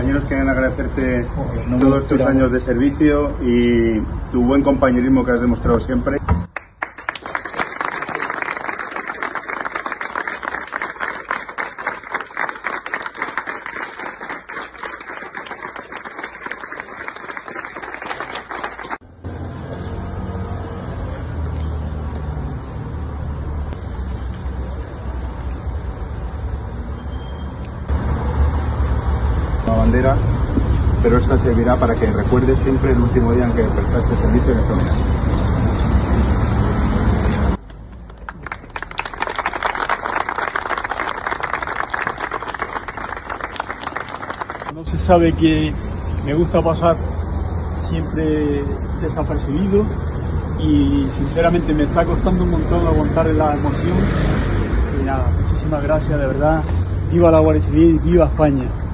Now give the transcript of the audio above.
compañeros quieren agradecerte todos tus años de servicio y tu buen compañerismo que has demostrado siempre. Bandera, pero esta servirá para que recuerdes siempre el último día en que prestaste servicio en esta unidad. No se sabe que me gusta pasar siempre desapercibido y sinceramente me está costando un montón aguantar la emoción. Y nada, muchísimas gracias, de verdad. Viva la Guardia Civil, viva España.